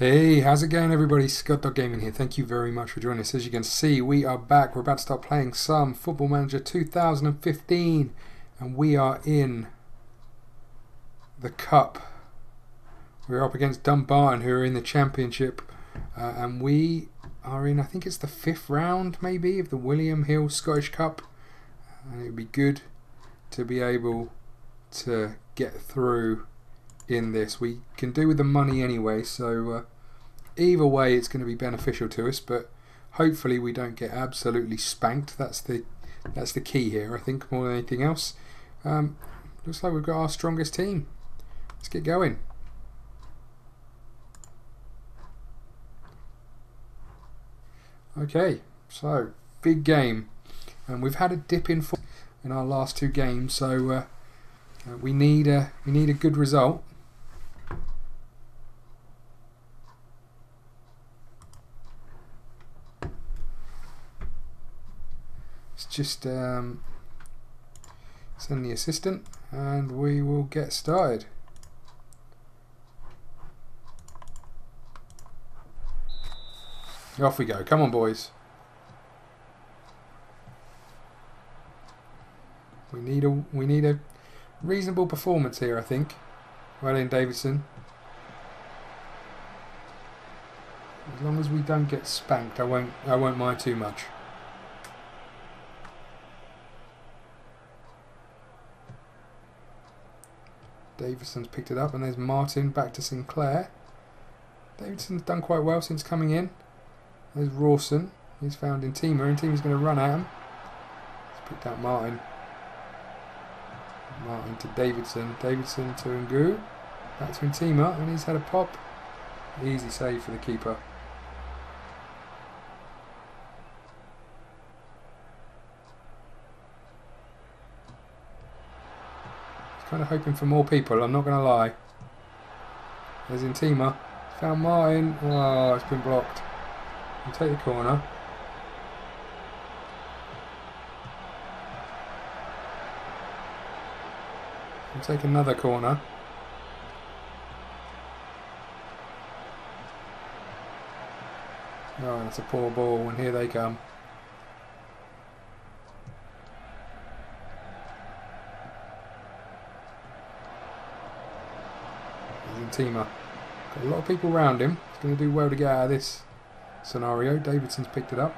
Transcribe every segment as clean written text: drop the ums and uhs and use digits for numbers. Hey, how's it going everybody? ScottDogGaming here. Thank you very much for joining us. As you can see, we are back. We're about to start playing some Football Manager 2015 and we are in the Cup. We're up against Dumbarton, who are in the Championship, and we are in, I think it's the 5th round maybe of the William Hill Scottish Cup, and it would be good to be able to get through in this. We can do with the money anyway, so either way it's going to be beneficial to us, but hopefully we don't get absolutely spanked. That's the key here, I think, more than anything else. Looks like we've got our strongest team. Let's get going. Okay, so big game, and we've had a dip in our last two games, so we need a good result. Just send the assistant and we will get started. Off we go. Come on, boys. We need a reasonable performance here, I think. Well in, Davidson. As long as we don't get spanked, I won't mind too much. Davidson's picked it up, and there's Martin back to Sinclair. Davidson's done quite well since coming in. There's Rawson. He's found Intima, and Intima's going to run at him. He's picked out Martin. Martin to Davidson. Davidson to Ngu. Back to Intima, and he's had a pop. Easy save for the keeper. Kind of hoping for more people, I'm not going to lie. There's Intima. Found Martin. Oh, it's been blocked. We'll take the corner. We'll take another corner. Oh, that's a poor ball, and here they come. Intima. Got a lot of people around him. He's going to do well to get out of this scenario. Davidson's picked it up.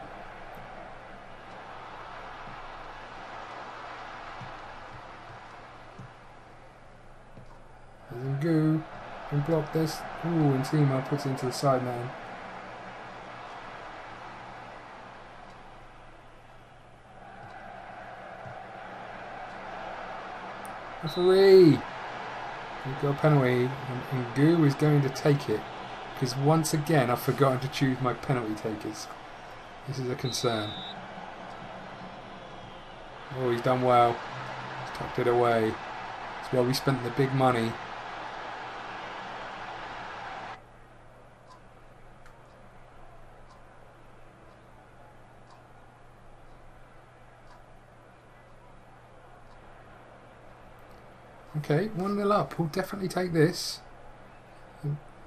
There's Ngu. Can block this. Ooh, Intima puts it into the side man. Referee! We've got a penalty, and Ngu is going to take it, because once again I've forgotten to choose my penalty takers. This is a concern. Oh, he's done well. He's tucked it away. It's where we spent the big money. Okay, 1-0 up. We'll definitely take this.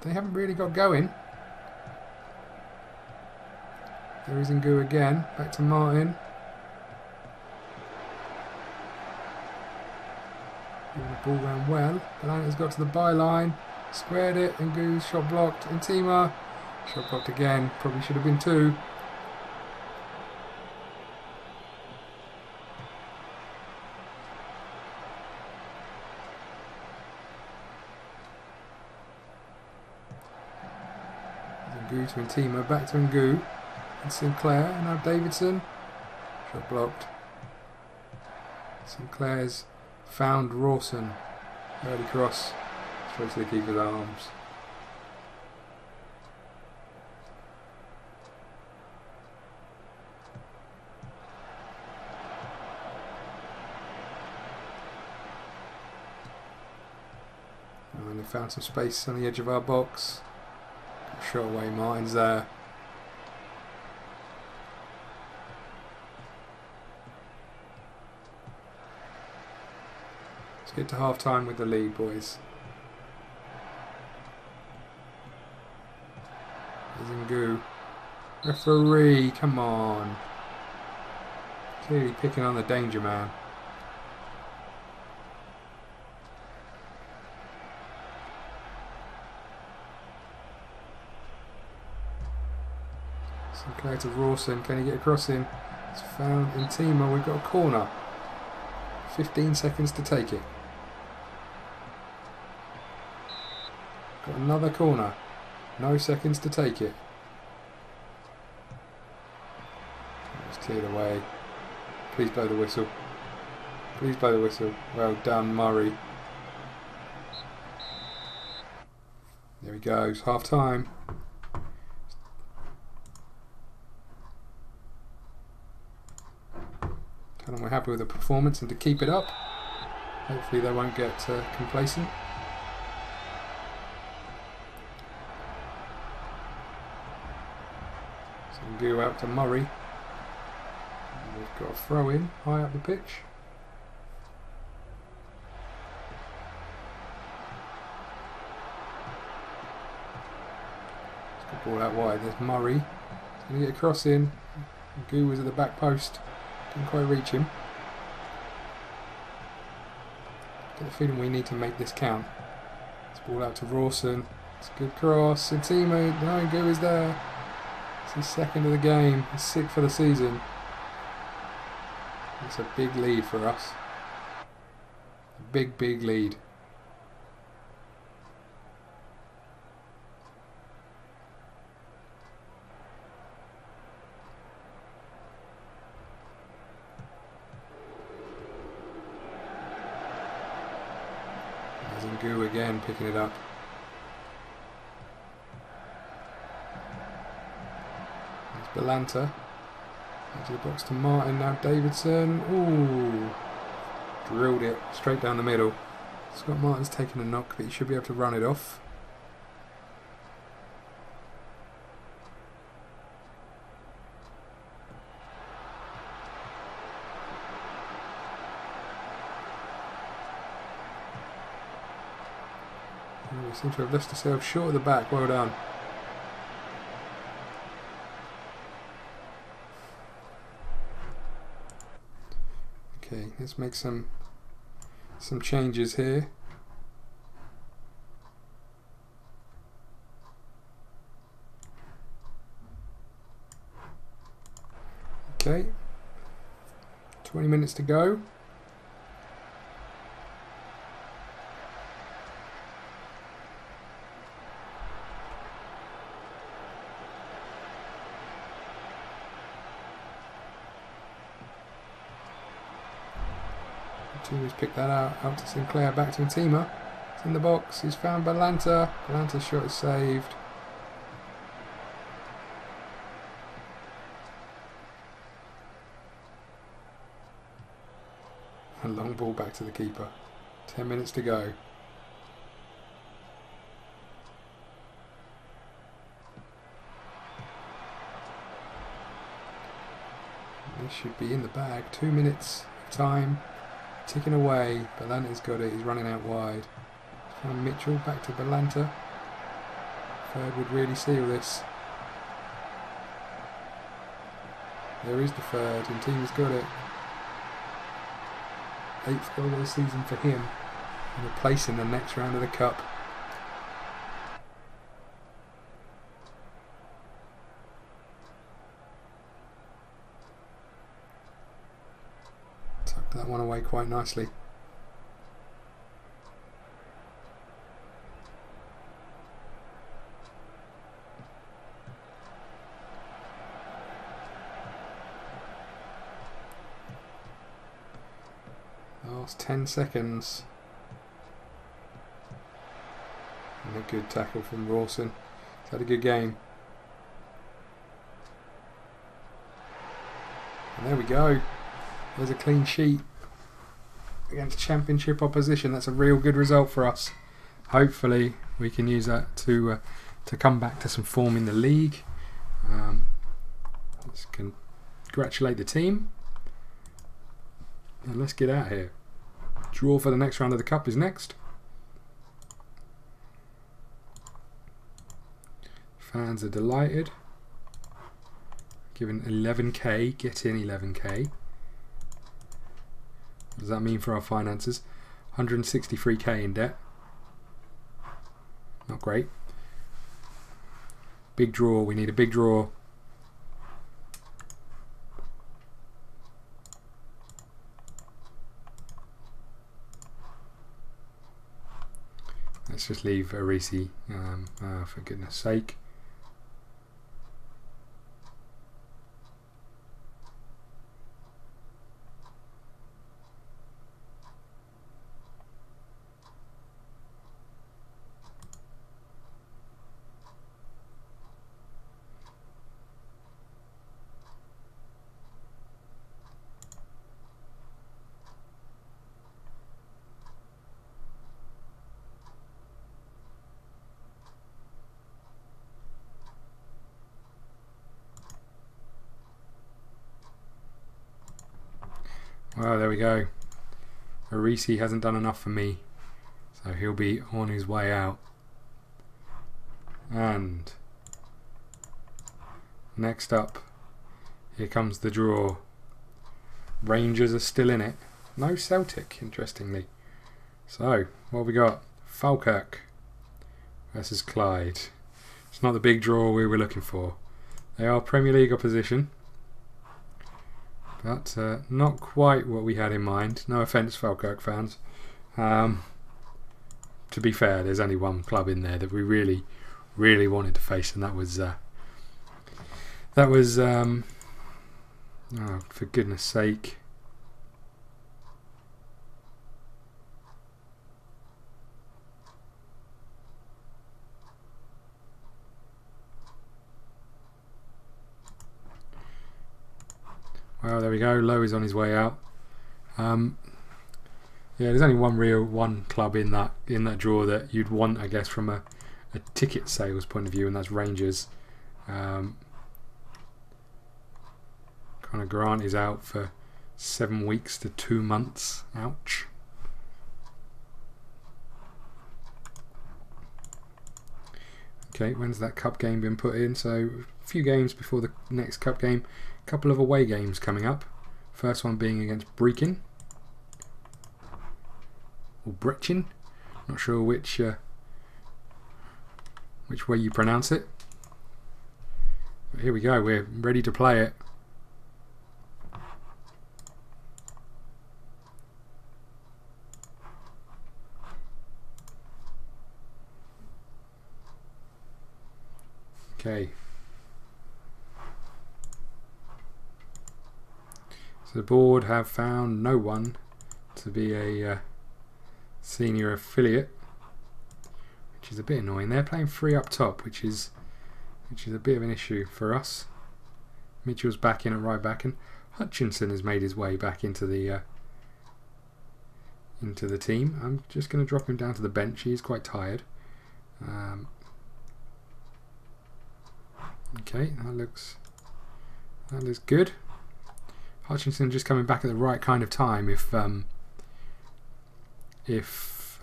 They haven't really got going. There is Ngu again. Back to Martin. Moving the ball round well. Belanta's got to the byline. Squared it. Ngu's shot blocked. Intima. Shot blocked again. Probably should have been two. Ngu to Intima, back to Ngu, and Sinclair, and now Davidson, shot blocked. Sinclair's found Rawson, early cross, straight to the keeper's arms. And they found some space on the edge of our box. Shot away, Martin's there. Let's get to half time with the lead, boys. doesn't go. Referee, come on. Clearly picking on the danger man. Sinclair to Rawson, can he get across him? It's found in Timo, we've got a corner. 15 seconds to take it. Got another corner. No seconds to take it. Just clear the way. Please blow the whistle. Please blow the whistle. Well done, Murray. There he goes. Half time. Tell them we're happy with the performance and to keep it up. Hopefully they won't get complacent. Go out to Murray. And we've got a throw in high up the pitch. Let's ball out wide. There's Murray. He's going to get a cross in. Goo was at the back post. Didn't quite reach him. Get the feeling we need to make this count. Let's ball out to Rawson. It's a good cross. And teammate. No, Goo is there. It's his second of the game, he's 6th for the season. It's a big lead for us. A big, big lead. As in Goo again picking it up. Belanta, into the box to Martin, now Davidson, ooh, drilled it straight down the middle. Scott Martin's taken a knock, but he should be able to run it off. Ooh, we seem to have left ourselves short of the back, well done. Okay, let's make some changes here. Okay, 20 minutes to go. He's picked that out to Sinclair, back to Intima. It's in the box, he's found Belanta. Belanta's shot is saved. A long ball back to the keeper. 10 minutes to go. This should be in the bag. 2 minutes of time. Ticking away, Belanta's got it, he's running out wide. From Mitchell, back to Belanta. Third would really seal this. There is the third, and team's got it. 8th goal of the season for him. And a place in the next round of the cup. That one away quite nicely. Last 10 seconds. And a good tackle from Rawson. He's had a good game. And there we go. There's a clean sheet against championship opposition. That's a real good result for us. Hopefully we can use that to come back to some form in the league. Let's congratulate the team and let's get out of here. Draw for the next round of the cup is next. Fans are delighted. Given 11k, get in 11k. What does that mean for our finances? 163k in debt. Not great. Big draw, we need a big draw. Let's just leave Arisi for goodness sake. Well, there we go. Arisi hasn't done enough for me, so he'll be on his way out. And next up, here comes the draw. Rangers are still in it. No Celtic, interestingly. So, what have we got? Falkirk versus Clyde. It's not the big draw we were looking for. They are Premier League opposition. That's not quite what we had in mind. No offence, Falkirk fans. To be fair, there's only one club in there that we really, really wanted to face, and that was oh, for goodness sake, well, there we go. Lowe is on his way out. Yeah, there's only one club in that draw that you'd want, I guess, from a ticket sales point of view, and that's Rangers. Connor Grant is out for 7 weeks to 2 months. Ouch. Okay, when's that cup game been put in? So a few games before the next cup game. Couple of away games coming up. First one being against Brechin or Brechin, not sure which way you pronounce it. But here we go. We're ready to play it. Okay. The board have found no one to be a senior affiliate, which is a bit annoying. They're playing three up top, which is a bit of an issue for us. Mitchell's back in at right back, and Hutchinson has made his way back into the team. I'm just going to drop him down to the bench. He's quite tired. Okay, that looks good. Hutchinson just coming back at the right kind of time if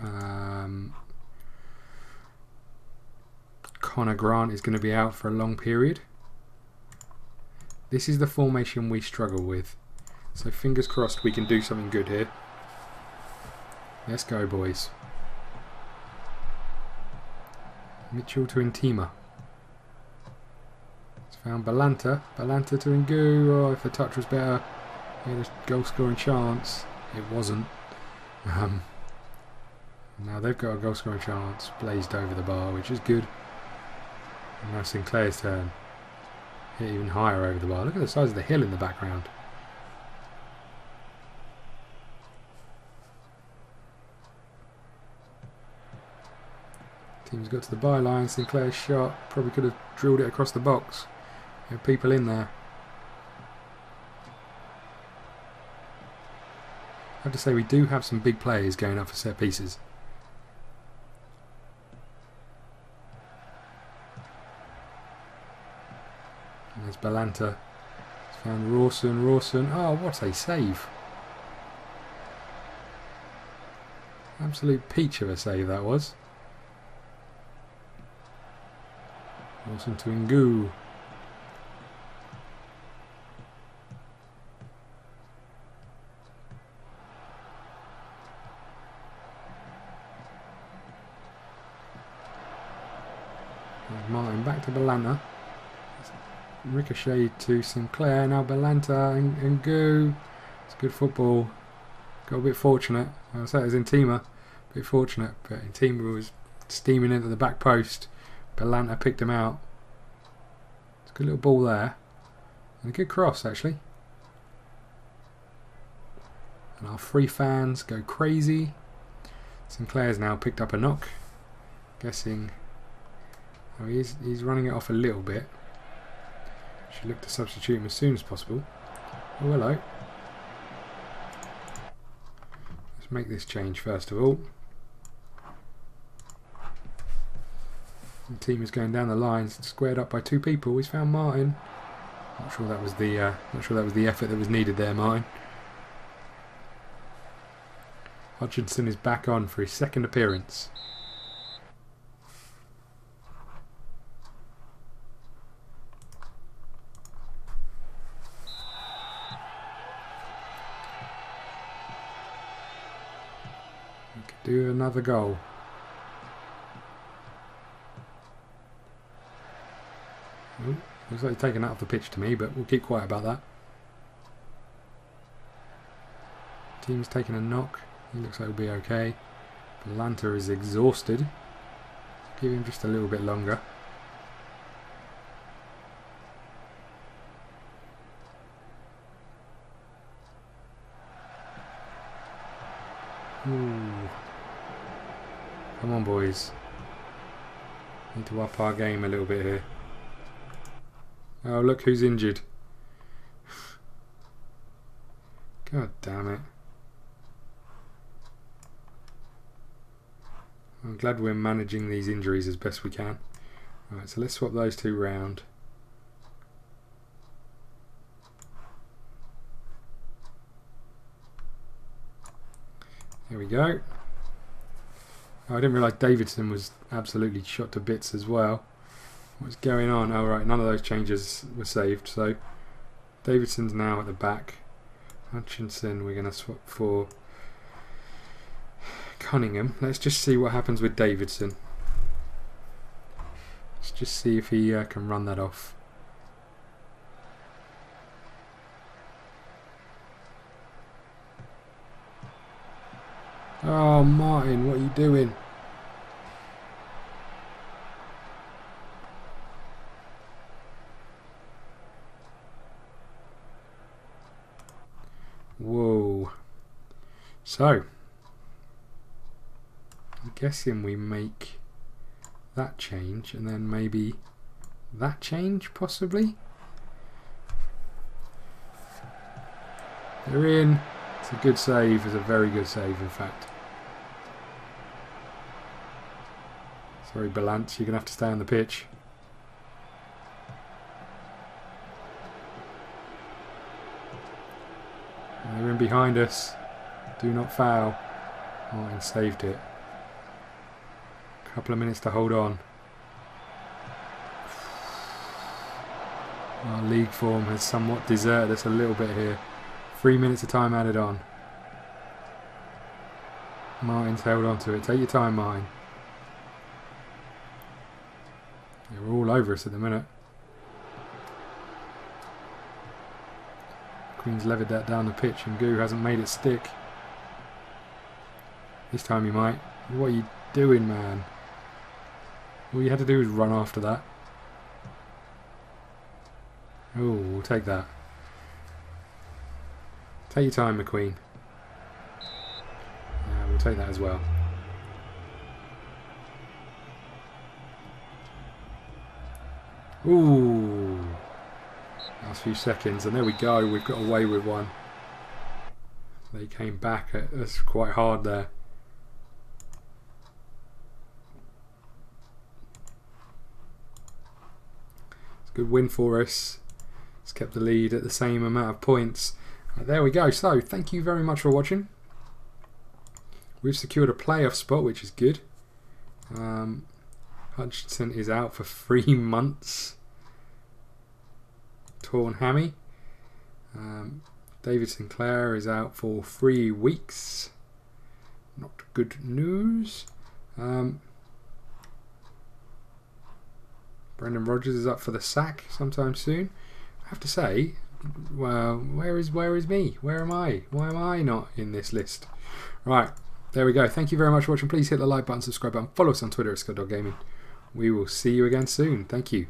Connor Grant is going to be out for a long period. This is the formation we struggle with. So fingers crossed we can do something good here. Let's go, boys. Mitchell to Intima. Found Balanta. Balanta to Ngu. Oh, if the touch was better, he had a goal scoring chance. It wasn't. Now they've got a goal scoring chance. Blazed over the bar, which is good. And now Sinclair's turn. Hit even higher over the bar. Look at the size of the hill in the background. Team's got to the byline. Sinclair's shot. Probably could have drilled it across the box. There are people in there. I have to say, we do have some big players going up for set pieces. And there's Balanta. He's found Rawson. Rawson. Oh, what a save! Absolute peach of a save that was. Wilson to Ngoo. Martin back to Bellanta. Ricochet to Sinclair. Now Bellanta and Ngoo. It's good football. Got a bit fortunate. I said it was Intima. A bit fortunate, but Intima was steaming into the back post. Bellanta picked him out. It's a good little ball there. And a good cross, actually. And our free fans go crazy. Sinclair's now picked up a knock. Guessing. Oh, he's running it off a little bit. Should look to substitute him as soon as possible. Oh, hello. Let's make this change first of all. The team is going down the lines, squared up by two people. He's found Martin. Not sure that was the effort that was needed there, Martin. Hodgson is back on for his second appearance. Do another goal. Ooh, looks like he's taken out of the pitch to me, but we'll keep quiet about that. Team's taking a knock. He looks like he'll be okay. Bellanta is exhausted. Give him just a little bit longer. Ooh. Come on, boys. Need to up our game a little bit here. Oh, look who's injured. God damn it. I'm glad we're managing these injuries as best we can. Alright, so let's swap those two round. There we go. Oh, I didn't realise Davidson was absolutely shot to bits as well. What's going on? Oh, right, none of those changes were saved. So Davidson's now at the back. Hutchinson, we're going to swap for Cunningham. Let's just see what happens with Davidson. Let's just see if he can run that off. Oh, Martin, what are you doing? Whoa. So, I'm guessing we make that change and then maybe that change, possibly? They're in. It's a good save. It's a very good save, in fact. Sorry, Bellanta, you're going to have to stay on the pitch. And they're in behind us. Do not foul. Martin saved it. A couple of minutes to hold on. Our league form has somewhat deserted us a little bit here. 3 minutes of time added on. Martin's held on to it. Take your time, Martin. They were all over us at the minute. Queen's levied that down the pitch and Ngoo hasn't made it stick. This time he might. What are you doing, man? All you had to do was run after that. Oh, we'll take that. Take your time, McQueen. Yeah, we'll take that as well. Ooh, last few seconds, and there we go, we've got away with one. They came back at us quite hard there. It's a good win for us. It's kept the lead at the same amount of points. There we go, so thank you very much for watching. We've secured a playoff spot, which is good. Hutchinson is out for 3 months. Torn hammy. David Sinclair is out for 3 weeks. Not good news. Brendan Rodgers is up for the sack sometime soon. I have to say, well, where is me? Where am I? Why am I not in this list? Right, there we go. Thank you very much for watching. Please hit the like button, subscribe button, follow us on Twitter at ScottDogGaming. We will see you again soon. Thank you.